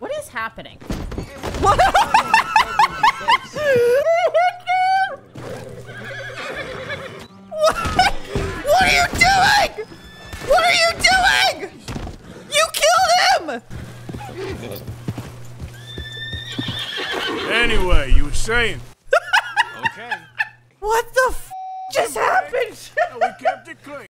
What is happening? What? What are you doing? What are you doing? You killed him! Anyway, you were saying. Okay. What the f just happened? No, we kept it clean.